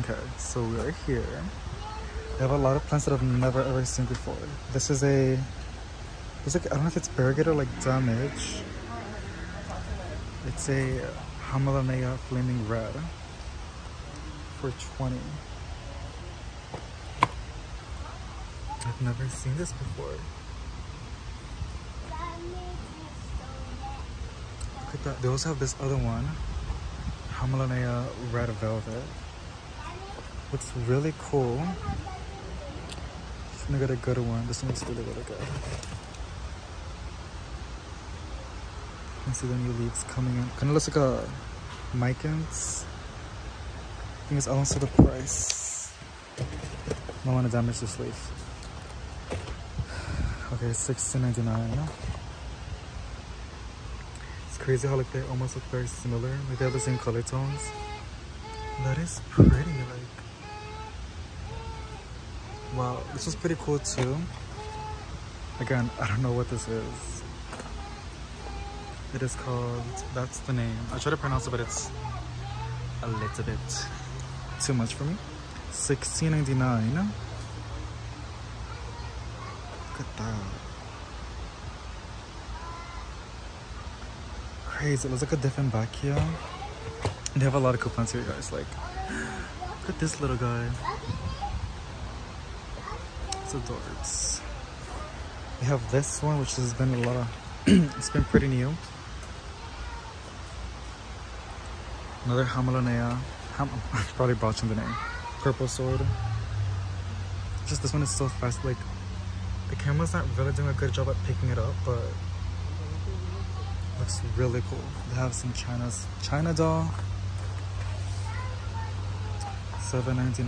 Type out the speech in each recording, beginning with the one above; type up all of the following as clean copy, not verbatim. Okay, so we are here. I have a lot of plants that I've never ever seen before. This is a, it's like, I don't know if it's variegated or like damage. It's a Hamalamea Flaming Red for 20. I've never seen this before. Look at that. They also have this other one, Hamalamea Red Velvet. Looks really cool. I'm gonna get a good one. This one's really, really good. You can see the new leaves coming in. Kind of looks like a Micans. I think it's also the price. I don't want to damage this leaf. Okay, $16.99. It's crazy how like they almost look very similar. Like they have the same color tones. That is pretty, like. Wow, this was pretty cool too. Again, I don't know what this is. It is called, that's the name. I try to pronounce it, but it's a little bit too much for me. $16.99. Look at that. Crazy, it looks like a Dieffenbachia. They have a lot of cool plants here, guys. Like, look at this little guy. Adorbs. We have this one, which has been a lot of it's been pretty new. Another Hamalanea. I'm probably botching the name. Purple Sword. Just this one is so fast, like the camera's not really doing a good job at picking it up, but it looks really cool. They have some China doll. $7.99.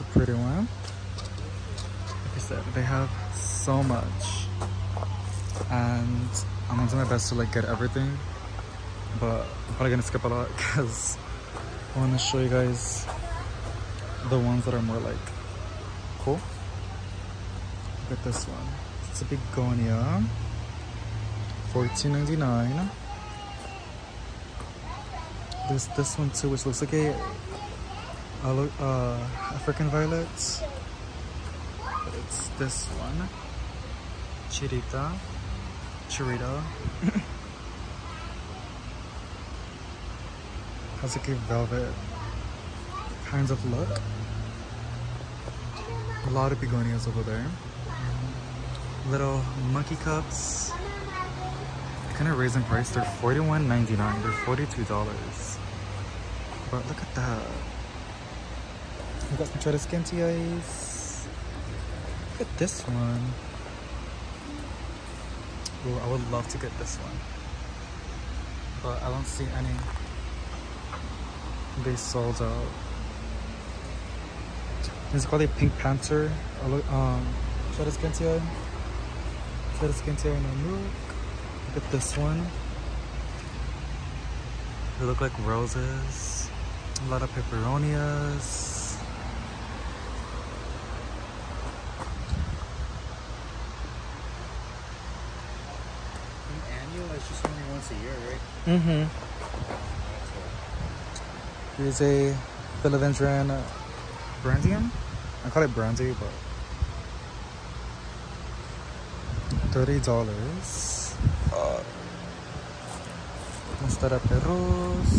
A pretty one. Like I said, they have so much, and I'm gonna do my best to like get everything, but I'm probably gonna skip a lot because I want to show you guys the ones that are more like cool. Look at this one. It's a begonia. $14.99. There's this one too, which looks like a African violet, but it's this one, Chirita. Has like a velvet kind of look. A lot of begonias over there. Little monkey cups. They're kind of raising price. They're $41.99. They're $42. But look at that. We got some Tradescantias. Look at this one. Ooh, I would love to get this one, but I don't see any. They sold out. It's called a Pink Panther. Tradescantia in a move. Look at this one. They look like roses. A lot of peperonias. Here's a Philodendron brandium. I call it brandy, but $30. Monstera perros.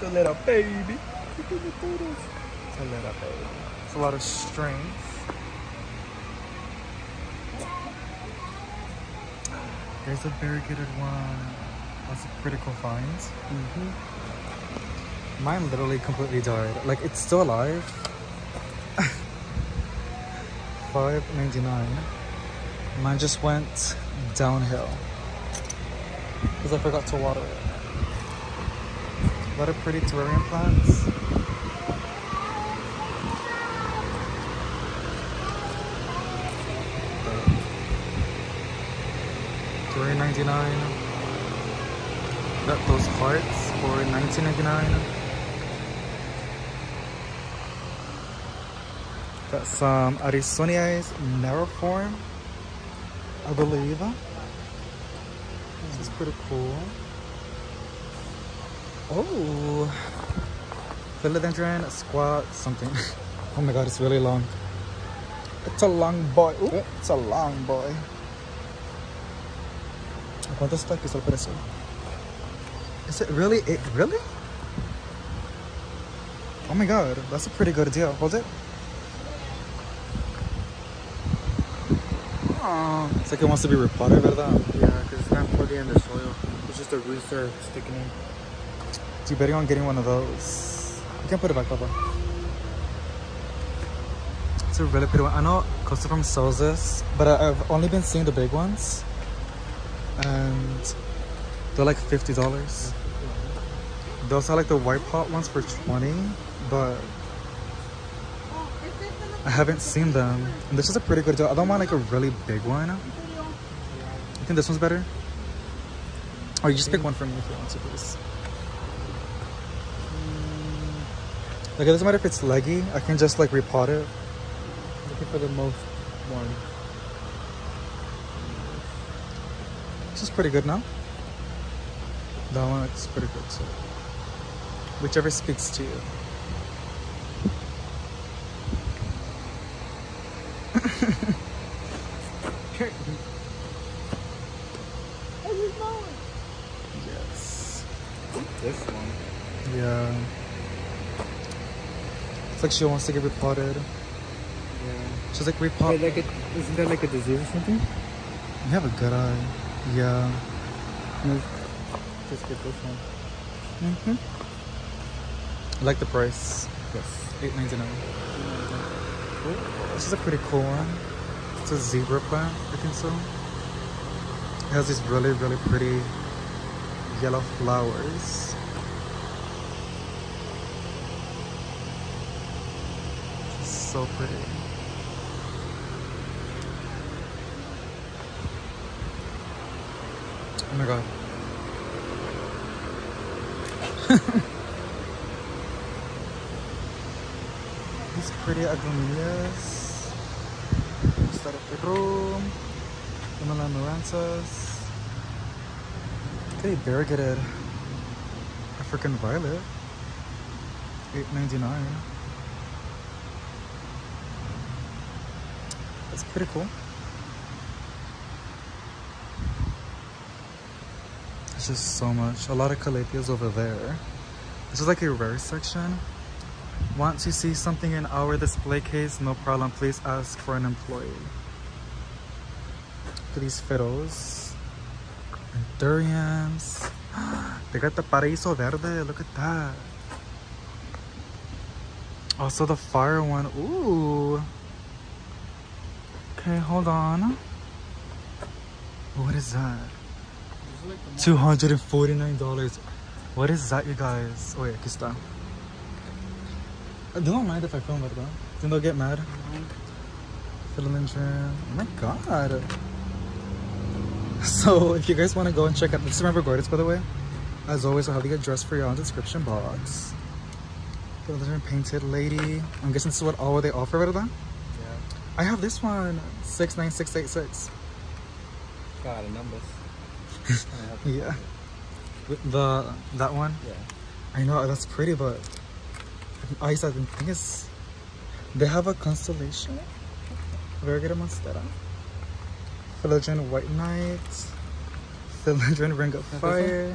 The little baby. The little baby. It's a lot of strength. There's a variegated one. That's a pretty cool find. Mine literally completely died. Like, it's still alive. $5.99. Mine just went downhill because I forgot to water it. A lot of pretty terrarium plants. $3.99. Got those hearts for $19.99. Got some Arisonia's narrow form. a reliever. This is pretty cool. Oh, Philodendron squat something. Oh my god, it's really long. It's a long boy. Ooh, it's a long boy. ¿Cuánto está aquí el precio? Is it really? It really? Oh my god, that's a pretty good deal. Hold it. Oh, it's like it wants to be repotted, verdad? Yeah, because it's not fully in the soil. It's just a root sticking in. So you better on getting one of those. You can put it back, Papa. It's a really pretty one. I know Costa from sells this, but I've only been seeing the big ones. And they're like $50. Those are like the white pot ones for $20, but I haven't seen them. And this is a pretty good deal. I don't want like a really big one. I think this one's better. Or you just pick one for me if you want to, please. Like, it doesn't matter if it's leggy, I can just like repot it. Looking for the most one. This is pretty good now. That one looks pretty good too. Whichever speaks to you. Yes. This one. Yeah. It's like she wants to get repotted. Yeah. She's like repotted. Like isn't that like a disease or something? You have a good eye. Yeah. Just get this one. I like the price. Yes. $8.99. This is a pretty cool one. It's a zebra plant, I think so. It has these really, really pretty yellow flowers. It's so pretty. Oh my god. These pretty aglomerias. Monstera Peru. Hamalamea. Pretty variegated African violet. $8.99. That's pretty cool. Just so much. A lot of Calatheas over there. This is like a rare section. Once you see something in our display case, no problem, please ask for an employee. Look at these fiddles and durians. They got the Paraíso Verde. Look at that. Also the fire one. Ooh. Okay, hold on. What is that? $249. What is that, you guys? Wait, aquí está. I don't mind if I film it, though. Then they'll get mad. Philodendron. Oh my god. So, if you guys want to go and check out, this is my Variegata, by the way. As always, I'll have the address for you on the description box. Philodendron Painted Lady. I'm guessing this is what all they offer, verdad? Yeah. I have this one. 69686. God, the numbers. Yeah, with that one. Yeah, I know that's pretty, but I think it's they have a constellation. Variegata Monstera, Philodendron White Knight, Philodendron Ring of Fire.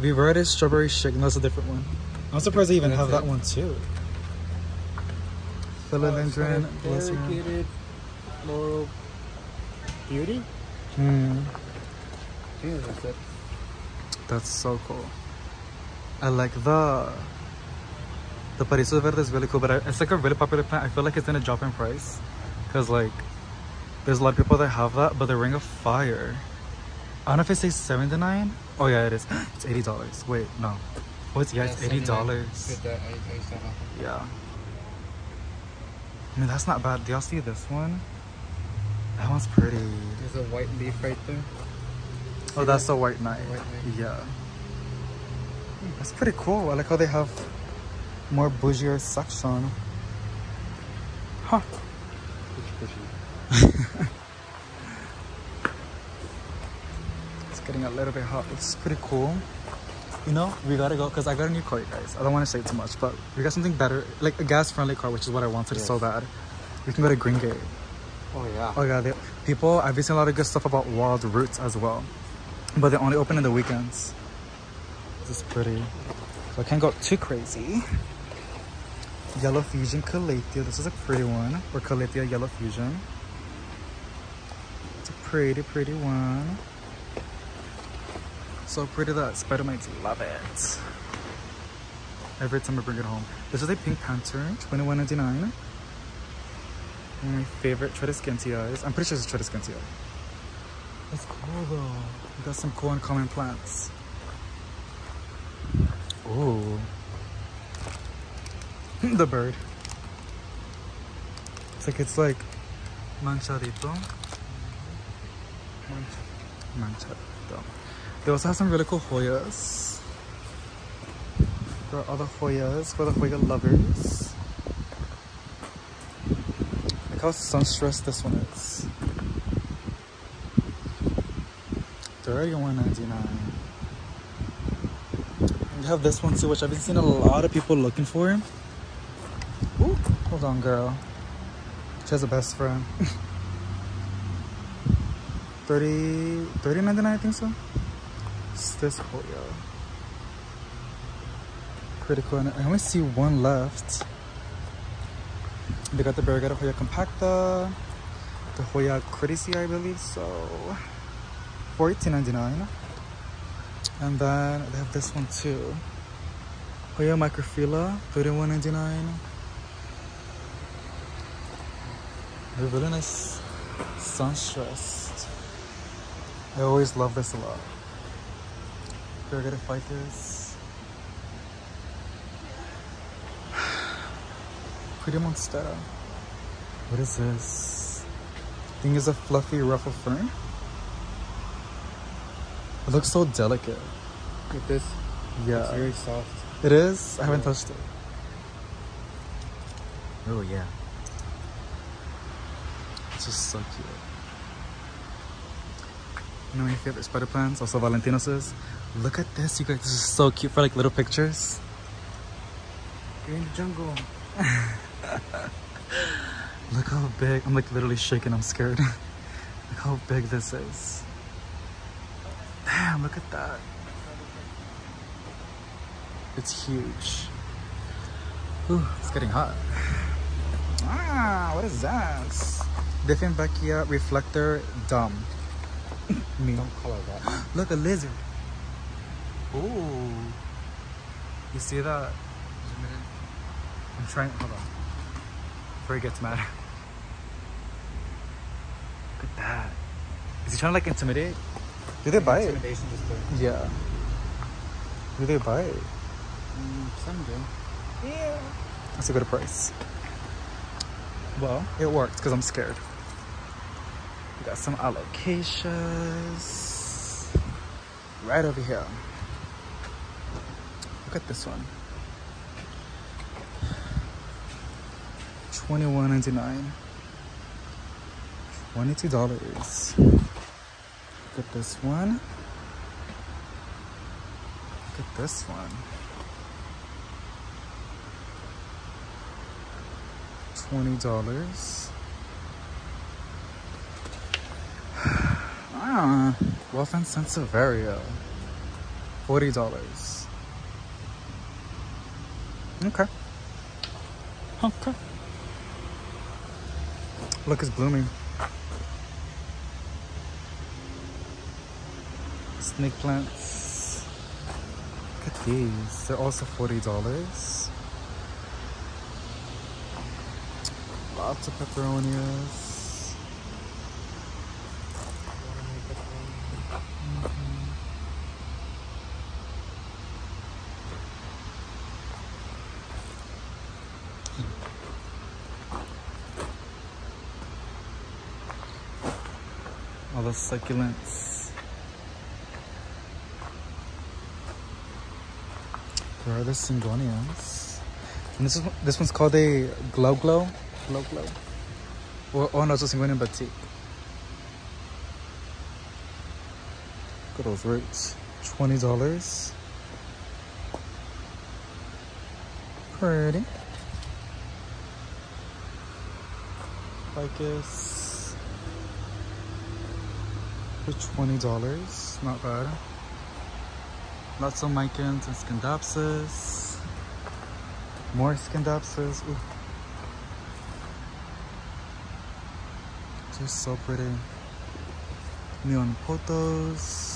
Variegata Strawberry Shake. No, that's a different one. I'm surprised they even have that one too. Philodendron Variegated Floral Beauty. Jesus, that's so cool. I like the Paraíso Verde is really cool, but it's like a really popular plant. I feel like it's gonna drop in price because like there's a lot of people that have that, but the Ring of Fire, I don't know if it says $79. Oh yeah, it is. It's $80. Wait, no. Oh, it's, yeah, it's $80. Yeah. I mean, that's not bad. Do y'all see this one? That one's pretty. There's a white leaf right there. Oh, that's the White Knight. Yeah. That's pretty cool. I like how they have more bougier section. Huh. It's bougie. getting a little bit hot. It's pretty cool. You know, we gotta go because I got a new car, you guys. I don't want to say too much, but we got something better, like a gas-friendly car, which is what I wanted so bad. We can go to Green Gate. Oh yeah. Oh yeah. People, I've been seeing a lot of good stuff about wild roots as well, but they only open in the weekends. This is pretty. So I can't go too crazy. Yellow Fusion Calathea. This is a pretty one, or Calathea Yellow Fusion. It's a pretty one. So pretty that spider mites love it. Every time I bring it home. This is a pink panther, $21.99. One of my favorite Tradescantias. I'm pretty sure it's a Tradescantia. That's cool though. We got some cool and common plants. Ooh. The bird. It's like manchadito. They also have some really cool Hoyas. There are other Hoyas for the Hoya lovers. Look how sun-stressed this one is. $31.99. And you have this one too, which I've been seeing a lot of people looking for. Ooh, hold on, girl. She has a best friend. $30.99, I think so. It's this Hoya. Pretty cool. I only see one left. They got the Variegata Hoya compacta, the Hoya critici, I believe, so $14.99. And then they have this one too. Hoya microphylla, $31.99. They're really nice sun-stressed. I always love this a lot. Variegata ficus. Pretty Monstera. What is this? I think it's a fluffy ruffle fern. It looks so delicate. Look at this. Yeah. It's very soft. It is? Yeah. I haven't touched it. Oh yeah. It's just so cute. You know my favorite spider plants? Also Valentinos's. Look at this, you guys. This is so cute for like little pictures. You're in the jungle. Look how big. I'm like literally shaking. I'm scared. Look how big this is. Damn, look at that. It's huge. Ooh, it's getting hot. Ah, what is that? Dieffenbachia reflector dumb. Me. Don't call it that. Look, a lizard. Ooh. You see that? I'm trying, hold on, before he gets mad. Look at that. Is he trying to like intimidate? Do they bite? Intimidation display. Yeah. Do they bite? Some do. Yeah. That's a good price. Well, it worked because I'm scared. We got some Alocasias. Right over here. Look at this one. $21.99. $22. Look at this one. Look at this one. $20. Ah, Wolf and Sansevieria. $40. Okay. Okay. Look, it's blooming. Snake plants. Look at these. They're also $40. Lots of peperonias. All the succulents. There are the Syngoniums. And this one's called a glow glow. Oh no, it's a Syngonium batik. Look at those roots. $20. Pretty. Ficus for $20. Not bad. Lots of micans and Scindapsus. More Scindapsus. Ooh. Just so pretty. Neon potos.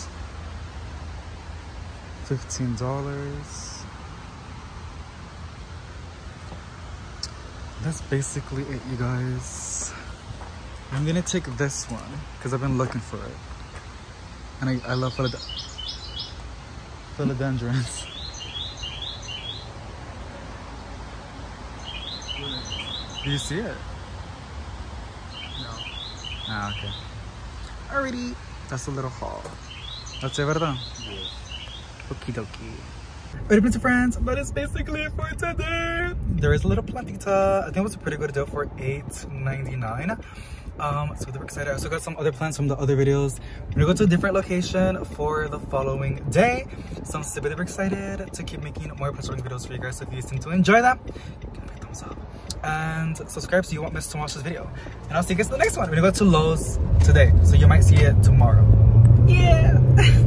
$15. That's basically it, you guys. I'm gonna take this one because I've been looking for it, and I love philodendrons. Do you see it? No. Ah, okay. Alrighty, that's a little haul. That's it, verdad? Yes. Okie dokie. Alright, my friends, that is basically it for today. There is a little plantita. I think it was a pretty good deal for $8.99. Super excited. I also got some other plants from the other videos. We're gonna go to a different location for the following day. So I'm super excited to keep making more plant videos for you guys. So if you seem to enjoy them, give me a thumbs up and subscribe so you won't miss to watch this video. And I'll see you guys in the next one. We're gonna go to Lowe's today, so you might see it tomorrow. Yeah.